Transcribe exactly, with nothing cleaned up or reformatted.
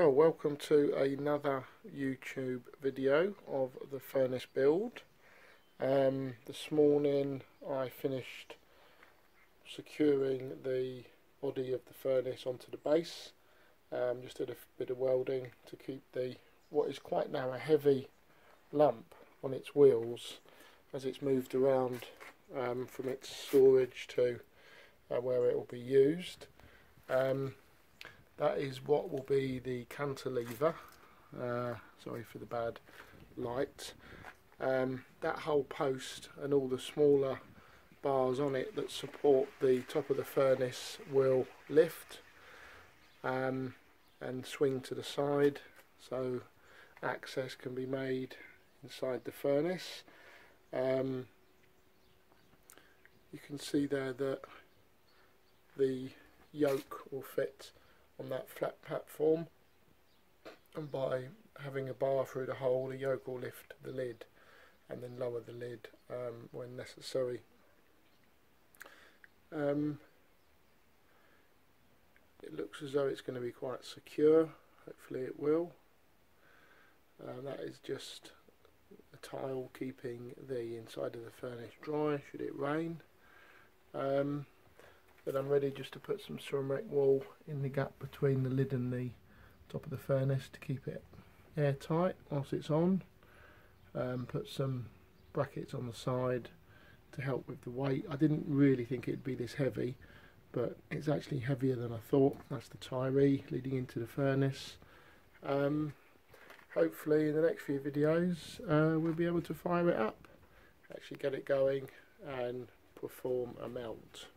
Well, welcome to another YouTube video of the furnace build. Um, this morning I finished securing the body of the furnace onto the base. Um, just did a bit of welding to keep the what is quite now a heavy lump on its wheels as it's moved around um, from its storage to uh, where it will be used. Um, That is what will be the cantilever. Uh, sorry for the bad light. Um, that whole post and all the smaller bars on it that support the top of the furnace will lift um, and swing to the side, so access can be made inside the furnace. Um, you can see there that the yoke will fit on that flat platform, and by having a bar through the hole, the yoke will lift the lid and then lower the lid um, when necessary. Um, it looks as though it's going to be quite secure. Hopefully it will. Uh, that is just a tile keeping the inside of the furnace dry should it rain. Um, But I'm ready just to put some ceramic wool in the gap between the lid and the top of the furnace to keep it airtight whilst it's on. Um, put some brackets on the side to help with the weight. I didn't really think it'd be this heavy, but it's actually heavier than I thought. That's the tuyere leading into the furnace. Um, hopefully in the next few videos uh, we'll be able to fire it up, actually get it going and perform a melt.